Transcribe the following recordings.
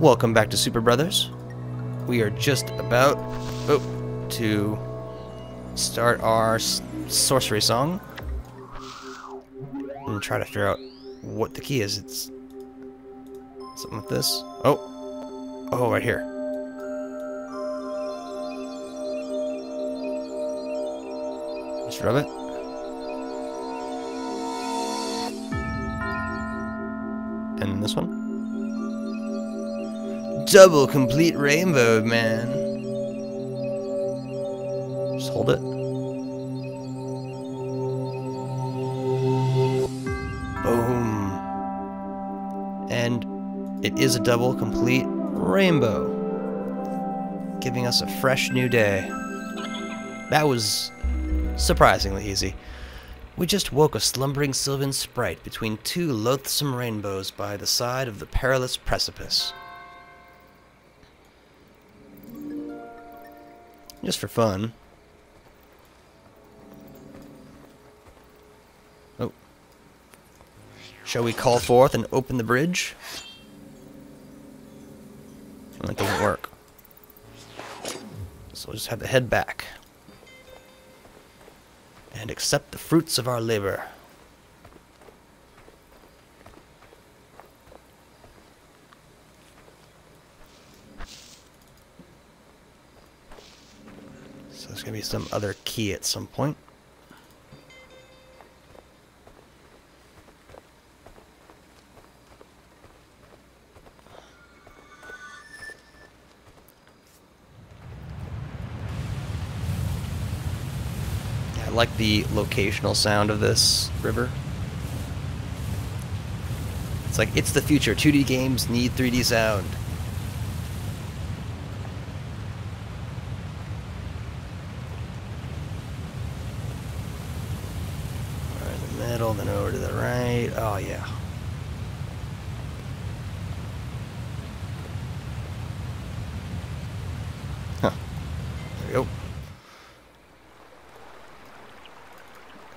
Welcome back to Super Brothers. We are just about to start our sorcery song and try to figure out what the key is. It's something like this. Oh, right here. Just rub it. And this one. Double complete rainbow, man. Just hold it. Boom. And it is a double complete rainbow, giving us a fresh new day. That was surprisingly easy. We just woke a slumbering sylvan sprite between two loathsome rainbows by the side of the perilous precipice. Just for fun. Oh. Shall we call forth and open the bridge? That doesn't work. So we'll just have to head back. And accept the fruits of our labor. There's gonna be some other key at some point. Yeah, I like the locational sound of this river. It's like, it's the future. 2D games need 3D sound. Then over to the right. Oh, yeah. Huh. There we go.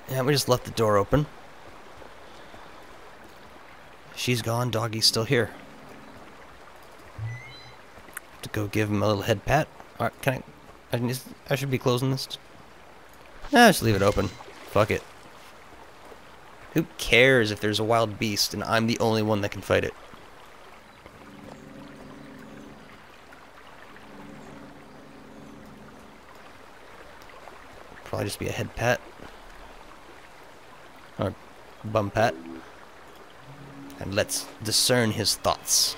Yeah, we just left the door open. She's gone. Doggy's still here. Have to go give him a little head pat. All right, can I should be closing this. Nah, just leave it open. Fuck it. Who cares if there's a wild beast and I'm the only one that can fight it? Probably just be a head pat. Or bum pat. And let's discern his thoughts.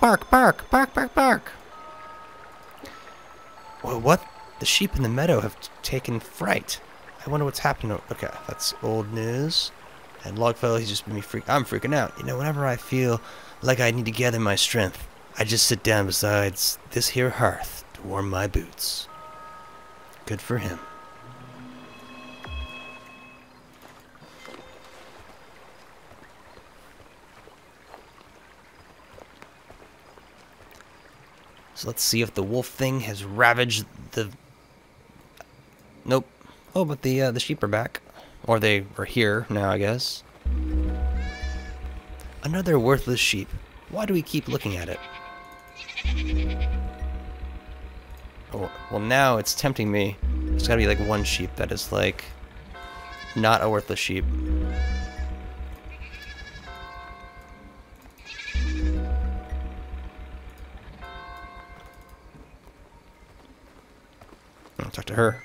Bark, bark, bark, bark, bark! Well, what? The sheep in the meadow have taken fright. I wonder what's happening. Okay, that's old news. And Logfellow, he's just been I'm freaking out. You know, whenever I feel like I need to gather my strength, I just sit down beside this here hearth to warm my boots. Good for him. So let's see if the wolf thing has ravaged the... Nope. Oh, but the sheep are back. Or they are here now, I guess. Another worthless sheep. Why do we keep looking at it? Oh, well, now it's tempting me. There's gotta be, like, one sheep that is, like, not a worthless sheep. I'll talk to her.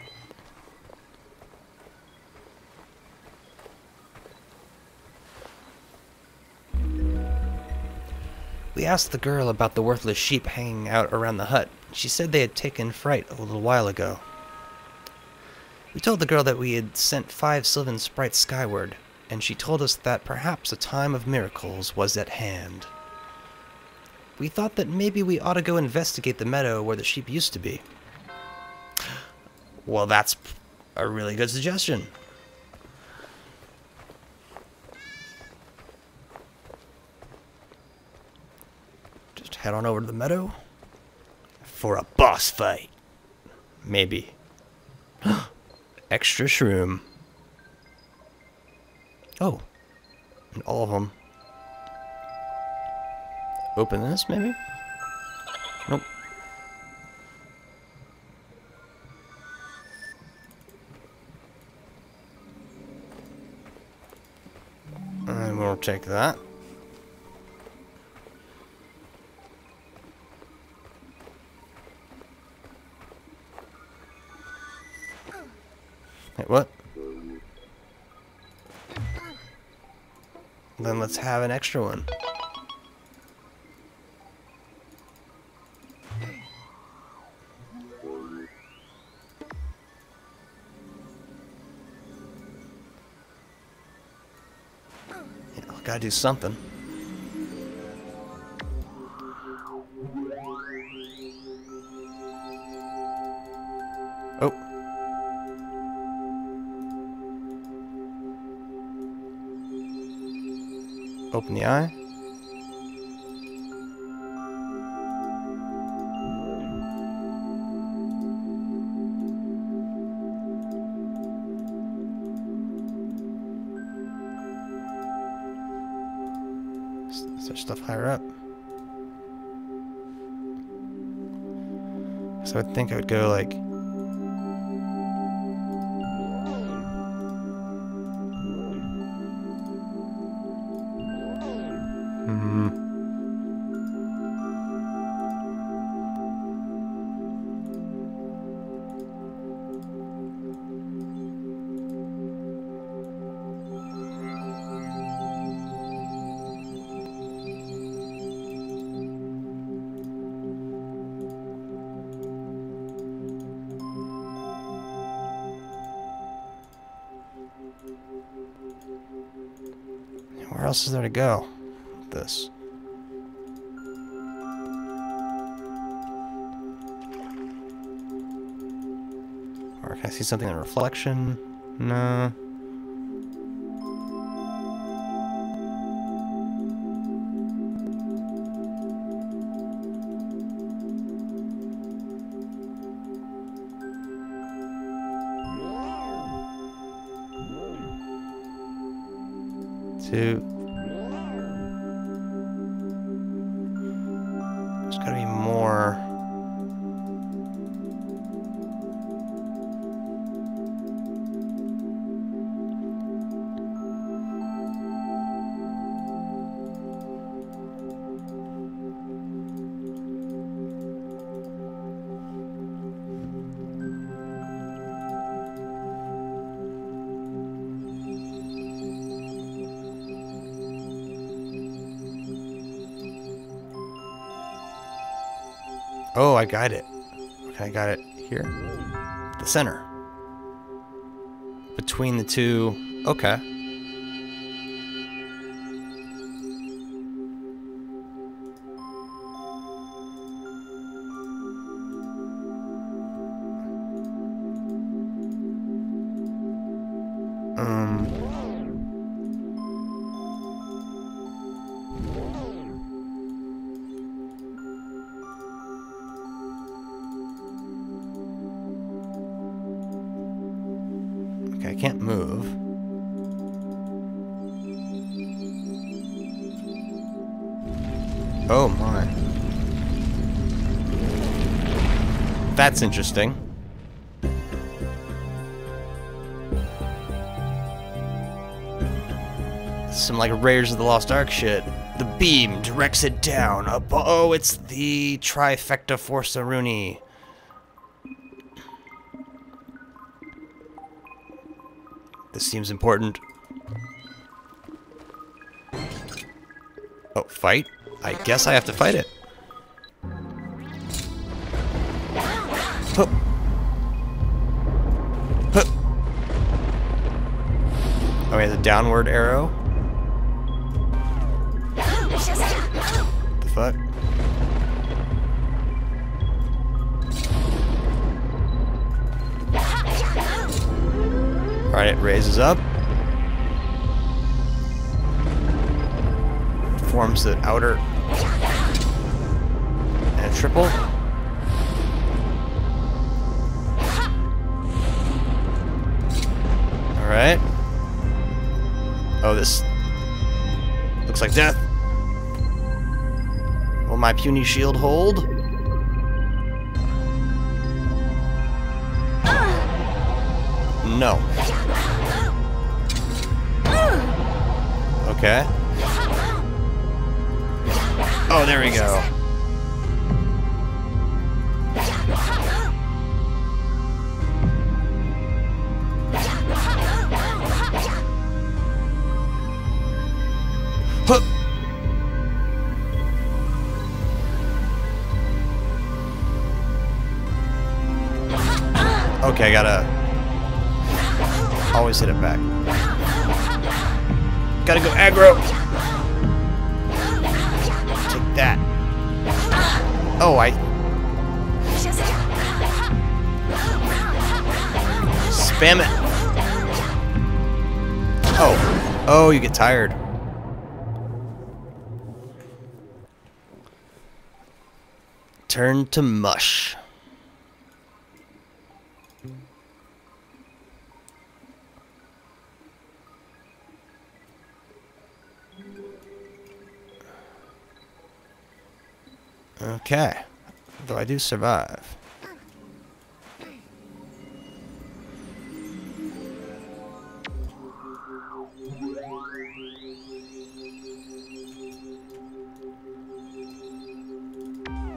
We asked the girl about the worthless sheep hanging out around the hut. She said they had taken fright a little while ago. We told the girl that we had sent 5 sylvan sprites skyward, and she told us that perhaps a time of miracles was at hand. We thought that maybe we ought to go investigate the meadow where the sheep used to be. Well, that's a really good suggestion. Head on over to the meadow for a boss fight. Maybe. Extra shroom. Oh. And all of them. open this, maybe? Nope. And we'll take that. Wait, what? Then let's have an extra one. Yeah, I gotta do something. Oh. Open the eye. Is there stuff higher up? So I think I would go like where else is there to go with this? Or can I see something in reflection? No. Two. There's gotta be more. Oh, I got it. Okay, I got it here. The center. Between the two. Okay. I can't move. Oh my. That's interesting. Some like Raiders of the Lost Ark shit. The beam directs it down. Oh, it's the Trifecta Forceruni. This seems important. Oh, fight? I guess I have to fight it. Hup. Hup. Oh, he has a downward arrow. What the fuck? Alright, it raises up. Forms the outer. And a triple. Alright. Oh, this looks like death. Will my puny shield hold? No. Okay. Oh, there we go. Huh. Okay, I gotta always hit it back. Gotta go aggro. That. Oh, I spam it. Oh, oh, you get tired. Turn to mush. Okay, though I do survive.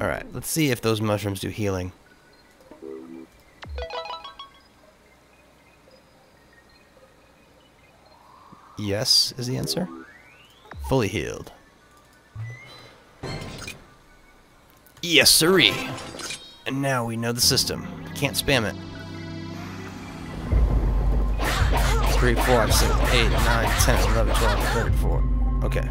Alright, let's see if those mushrooms do healing. Yes is the answer. Fully healed. Yes, sirree. And now we know the system. Can't spam it. 3, 4, 6, 8, 9, 10, 11, 12, 13, 14. Okay.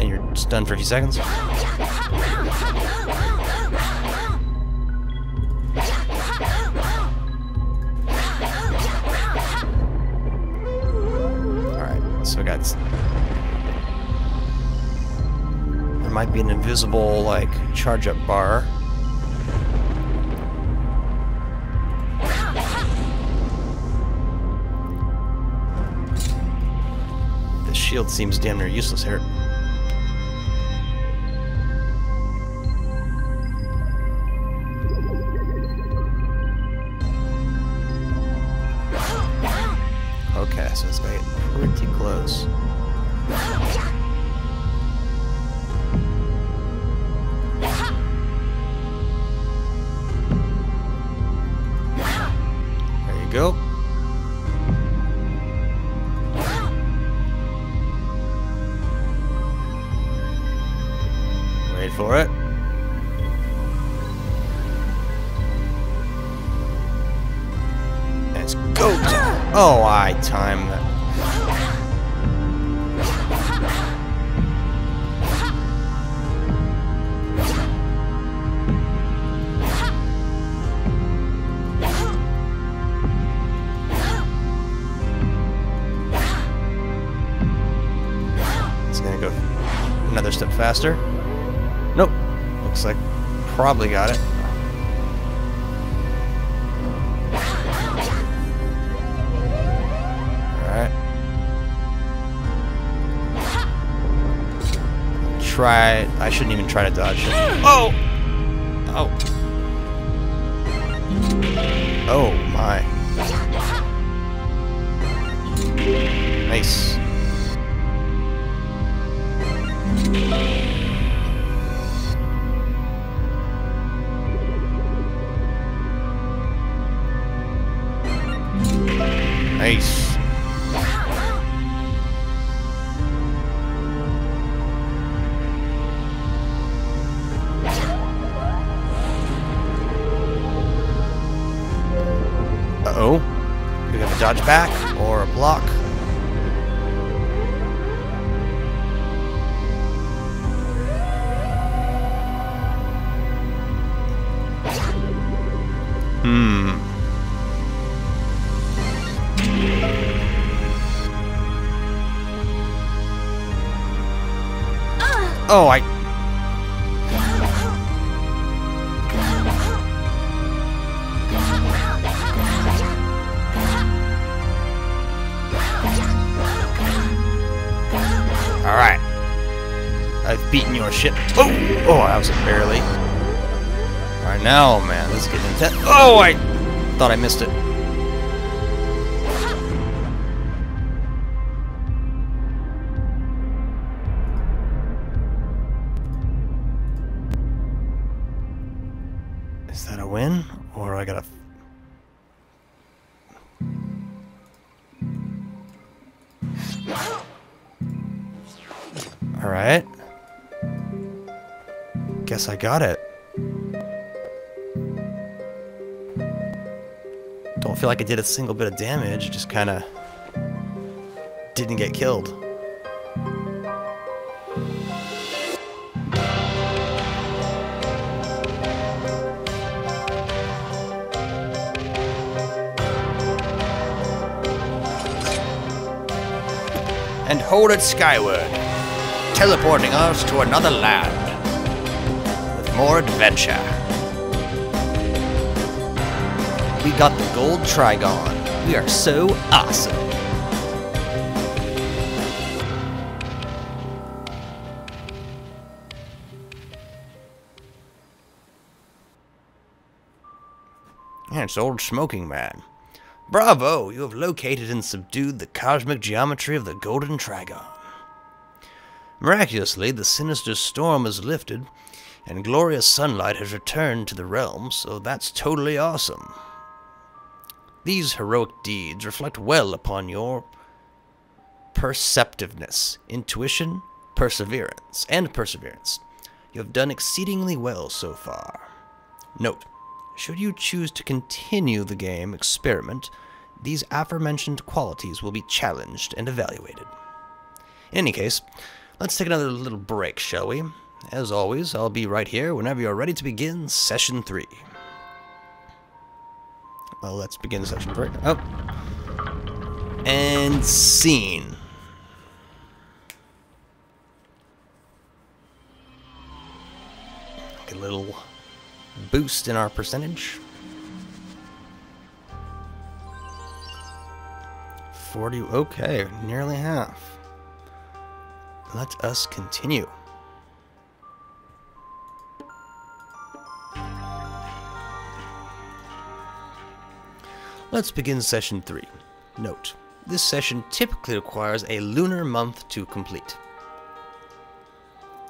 And you're stunned for a few seconds? Alright, so guys. Might be an invisible, like, charge-up bar. This shield seems damn near useless here. Okay, so it's getting pretty close. Go. Wait for it. Let's go. Oh, I timed that. Faster? Nope. Looks like probably got it. Alright. Try... I shouldn't even try to dodge it. Oh! Oh. Oh, my. Nice. Nice. Uh-oh. We have to dodge back or a block. Oh, I... Alright. I I've beaten your shit. Oh! Oh, that was barely. Alright, now, man, this is getting intense. Oh, I thought I missed it. Is that a win? Or I gotta... Alright. Guess I got it. Don't feel like I did a single bit of damage, just kinda didn't get killed. And hold it skyward, teleporting us to another land with more adventure. We got the gold Trigon. We are so awesome. And it's Old Smoking Man. Bravo! You have located and subdued the cosmic geometry of the Golden Trigon. Miraculously, the sinister storm is lifted, and glorious sunlight has returned to the realm, so that's totally awesome. These heroic deeds reflect well upon your perceptiveness, intuition, perseverance. You have done exceedingly well so far. Note. Should you choose to continue the game experiment, these aforementioned qualities will be challenged and evaluated. In any case, let's take another little break, shall we? As always, I'll be right here whenever you're ready to begin Session 3. Well, let's begin Session 3. Oh. And scene. Like a little... boost in our percentage. 40, okay, nearly half. Let us continue. Let's begin Session 3. Note, this session typically requires a lunar month to complete.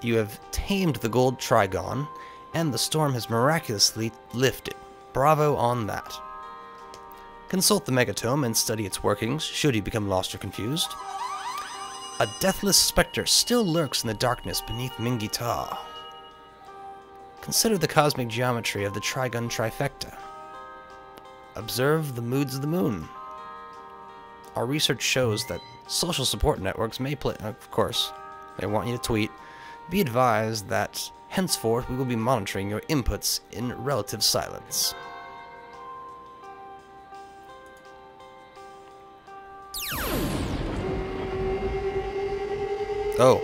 You have tamed the gold Trigon, and the storm has miraculously lifted. Bravo on that. Consult the Megatome and study its workings, should you become lost or confused. A deathless specter still lurks in the darkness beneath Mingi Taw. Consider the cosmic geometry of the Trigon Trifecta. Observe the moods of the moon. Our research shows that social support networks may play... Of course, they want you to tweet. Be advised that... henceforth, we will be monitoring your inputs in relative silence. Oh.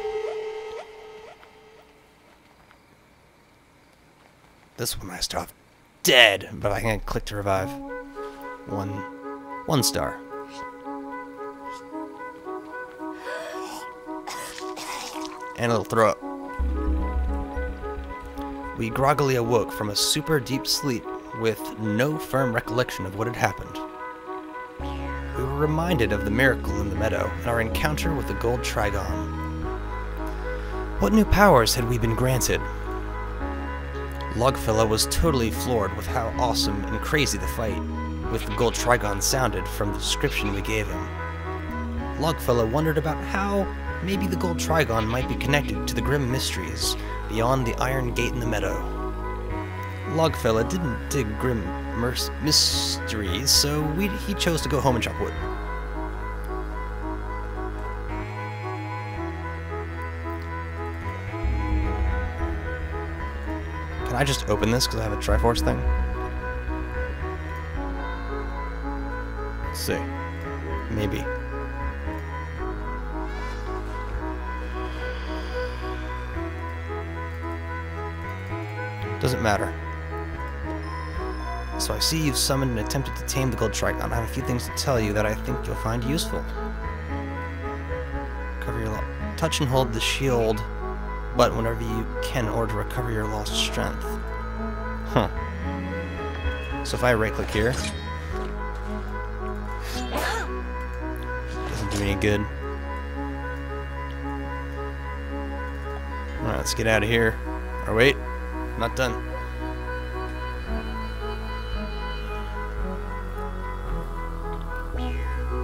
This one I start off dead, but I can click to revive. One star. And a little throw up. We groggily awoke from a super deep sleep with no firm recollection of what had happened. We were reminded of the miracle in the meadow and our encounter with the gold Trigon. What new powers had we been granted? Logfellow was totally floored with how awesome and crazy the fight with the gold Trigon sounded from the description we gave him. Logfellow wondered about how maybe the gold Trigon might be connected to the grim mysteries beyond the iron gate in the meadow. Logfellow didn't dig grim mysteries, so he chose to go home and chop wood. Can I just open this because I have a Triforce thing? Let's see. Maybe. Doesn't matter. So I see you've summoned and attempted to tame the gold Trigon. I have a few things to tell you that I think you'll find useful. Cover your touch and hold the shield but whenever you can in order to recover your lost strength. Huh. So if I right-click here... doesn't do any good. Alright, let's get out of here. Or wait, I'm not done.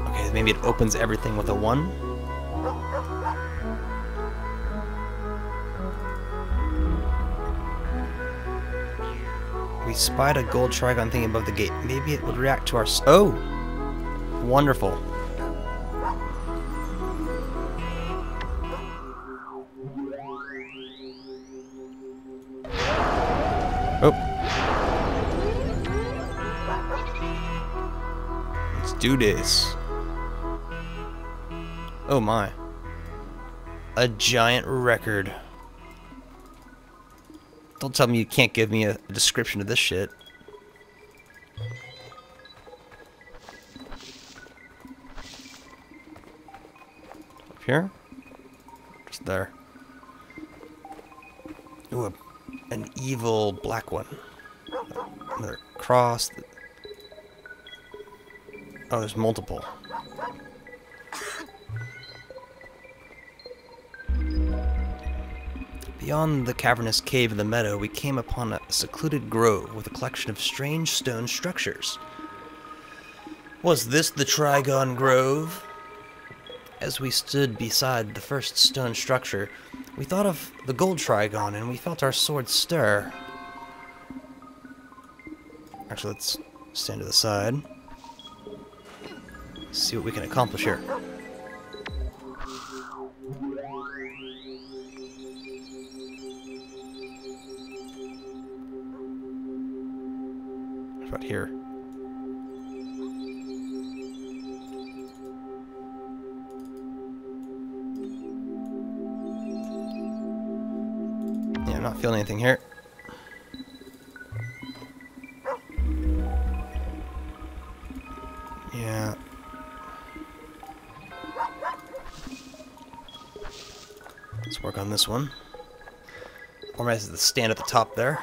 Okay, maybe it opens everything with a 1. We spied a gold Trigon thing above the gate. Maybe it would react to our... Oh! Wonderful. Oh. Let's do this. Oh my. A giant record. Don't tell me you can't give me a description of this shit. Up here? Just there. Ooh, an evil black one. Another cross. Oh, there's multiple. Beyond the cavernous cave of the meadow, we came upon a secluded grove with a collection of strange stone structures. Was this the Trigon Grove? As we stood beside the first stone structure, we thought of the gold Trigon and we felt our swords stir. Actually, let's stand to the side. See what we can accomplish here. About here. Yeah, I'm not feeling anything here. Yeah. Let's work on this one. Or maybe the stand at the top there.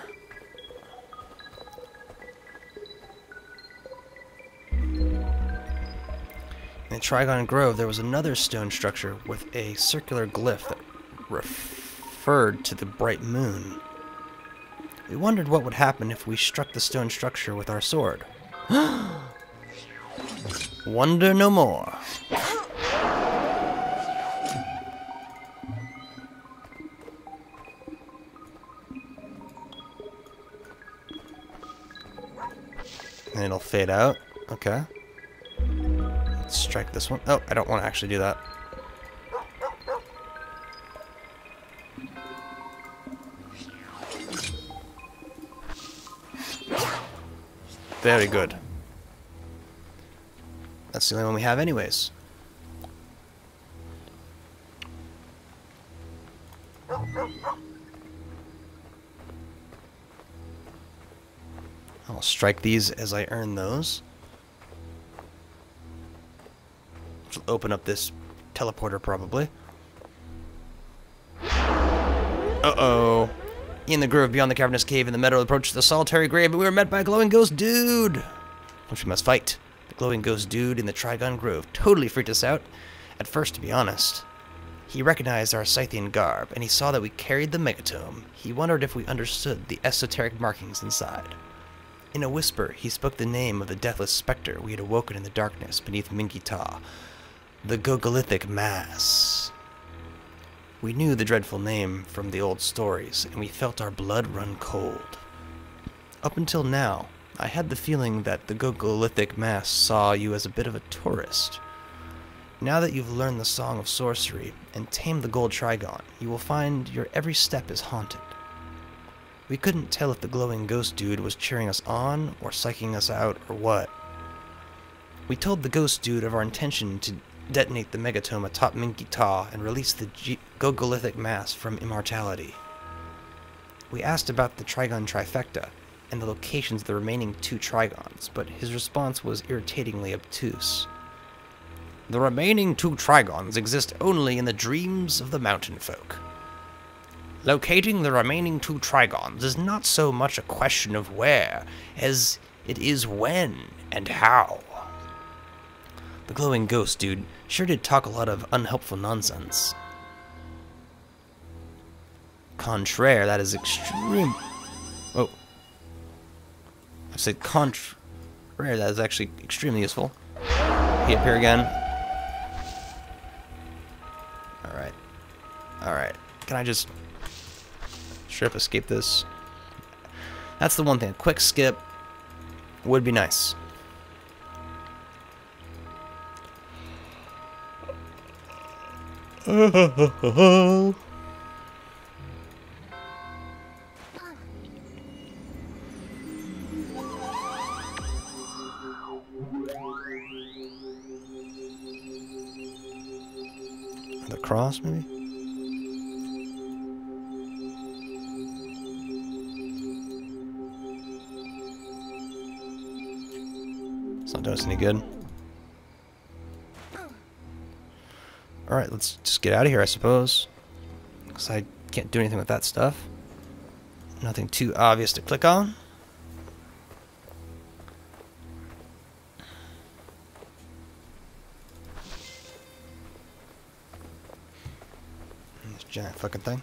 In Trigon Grove, there was another stone structure with a circular glyph that referred to the bright moon. We wondered what would happen if we struck the stone structure with our sword. Wonder no more. And it'll fade out. Okay. Strike this one. Oh, I don't want to actually do that. Very good. That's the only one we have anyways. I'll strike these as I earn those. Open up this teleporter, probably. Uh-oh. In the grove beyond the cavernous cave in the meadow approached the solitary grave, but we were met by a glowing ghost dude, which we must fight. The glowing ghost dude in the Trigon Grove totally freaked us out, at first, to be honest. He recognized our Scythian garb, and he saw that we carried the Megatome. He wondered if we understood the esoteric markings inside. In a whisper, he spoke the name of the deathless specter we had awoken in the darkness beneath Mingi Taw. The Gogolithic Mass. We knew the dreadful name from the old stories, and we felt our blood run cold. Up until now, I had the feeling that the Gogolithic Mass saw you as a bit of a tourist. Now that you've learned the Song of Sorcery and tamed the Gold Trigon, you will find your every step is haunted. We couldn't tell if the glowing ghost dude was cheering us on or psyching us out or what. We told the ghost dude of our intention to detonate the Megatome atop Mingi Taw and release the Gogolithic Mass from immortality. We asked about the Trigon Trifecta and the locations of the remaining 2 Trigons, but his response was irritatingly obtuse. The remaining 2 Trigons exist only in the dreams of the mountain folk. Locating the remaining two Trigons is not so much a question of where, as it is when and how. The glowing ghost dude sure did talk a lot of unhelpful nonsense. Contraire, that is extreme. Oh. I said contraire, that is actually extremely useful. Get up here again. Alright. Alright. Can I just strip escape this? That's the one thing. A quick skip would be nice. The cross, maybe? It's not doing us any good. Alright, let's just get out of here, I suppose. Because I can't do anything with that stuff. Nothing too obvious to click on. This giant fucking thing.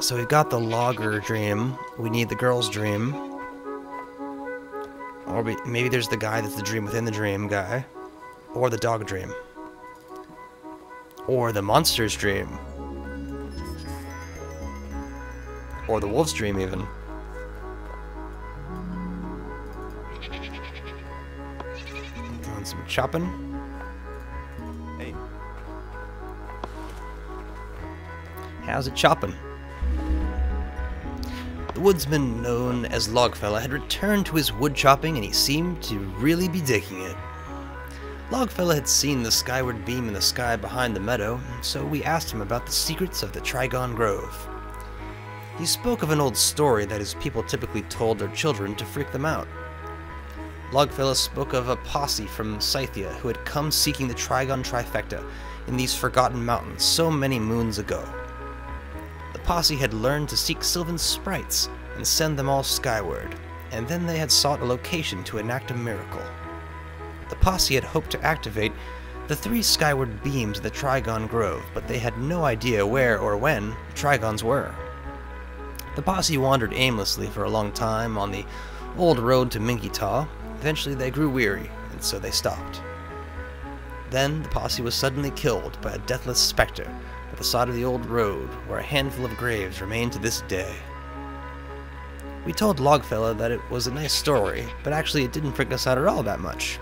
So we've got the logger dream, we need the girl's dream, or maybe there's the guy that's the dream within the dream guy, or the dog dream, or the monster's dream, or the wolf's dream even. Doing some chopping. Hey. How's it chopping? The woodsman known as Logfellow had returned to his wood chopping, and he seemed to really be digging it. Logfellow had seen the skyward beam in the sky behind the meadow, so we asked him about the secrets of the Trigon Grove. He spoke of an old story that his people typically told their children to freak them out. Logfellow spoke of a posse from Scythia who had come seeking the Trigon Trifecta in these forgotten mountains so many moons ago. The posse had learned to seek sylvan sprites and send them all skyward, and then they had sought a location to enact a miracle. The posse had hoped to activate the three skyward beams of the Trigon Grove, but they had no idea where or when the Trigons were. The posse wandered aimlessly for a long time on the old road to Mingi Taw. Eventually they grew weary, and so they stopped. Then the posse was suddenly killed by a deathless specter at the side of the old road, where a handful of graves remain to this day. We told Logfellow that it was a nice story, but actually it didn't freak us out at all that much.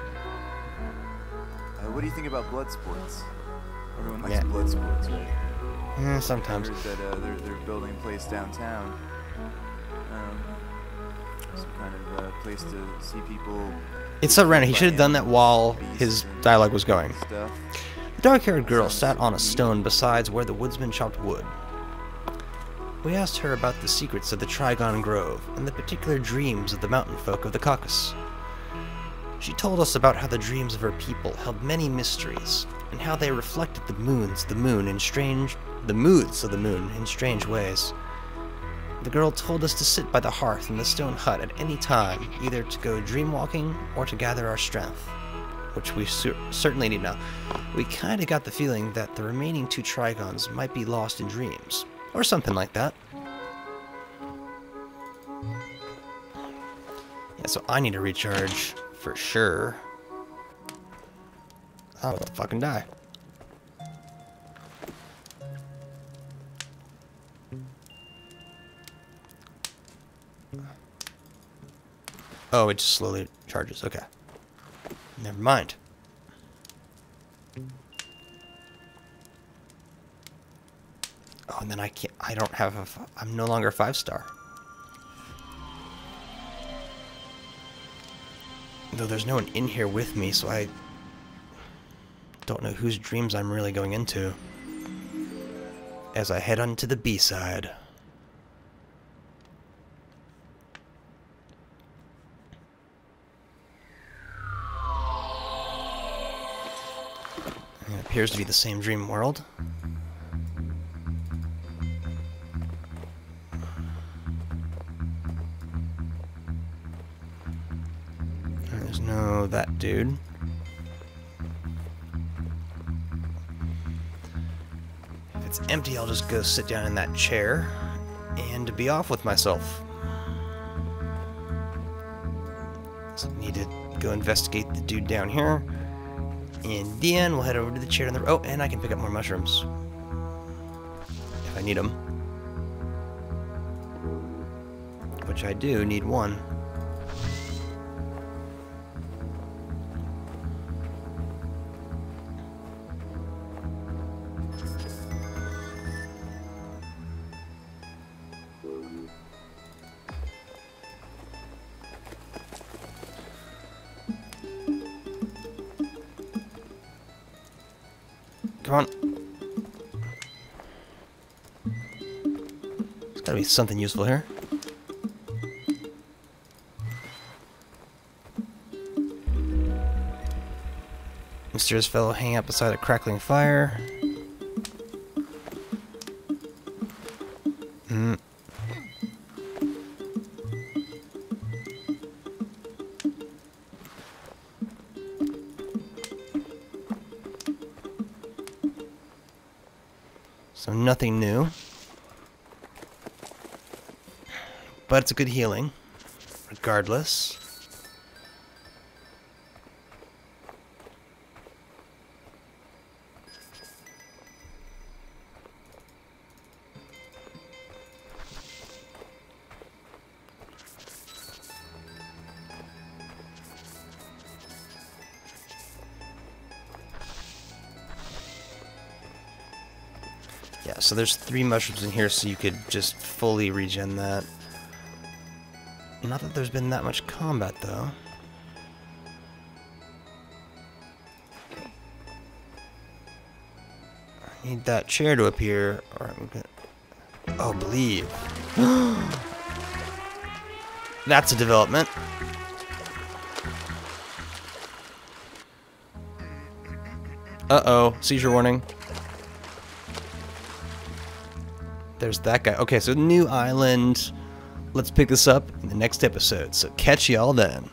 What do you think about blood sports? Everyone likes blood sports, right? Yeah, sometimes. I heard that they're building a place downtown. Some kind of place to see people. It's so random. He should have done that while his dialogue was going. Stuff. The dark-haired girl sat on a stone beside where the woodsman chopped wood. We asked her about the secrets of the Trigon Grove and the particular dreams of the mountain folk of the Caucasus. She told us about how the dreams of her people held many mysteries, and how they reflected the moods of the moon in strange ways. The girl told us to sit by the hearth in the stone hut at any time, either to go dream-walking or to gather our strength, which we certainly need now. We kinda got the feeling that the remaining two Trigons might be lost in dreams, or something like that. Yeah, so I need to recharge, for sure. I'm about to fucking die. Oh, it just slowly charges, okay. Never mind. Oh, and then I can't. I don't have a. I'm no longer 5-star. Though there's no one in here with me, so I don't know whose dreams I'm really going into. As I head on to the B side. It appears to be the same dream world. There's no that dude. If it's empty, I'll just go sit down in that chair and be off with myself. So I need to go investigate the dude down here. And then we'll head over to the chair on the... Oh, and I can pick up more mushrooms. If I need them. Which I do need one. Come on. There's gotta be something useful here. Mysterious fellow hanging out beside a crackling fire. So nothing new, but it's a good healing, regardless. Yeah, so there's 3 mushrooms in here, so you could just fully regen that. Not that there's been that much combat, though. I need that chair to appear, or I'm gonna... Oh, believe. That's a development. Uh-oh, seizure warning. There's that guy. Okay, so new island. Let's pick this up in the next episode. So catch y'all then.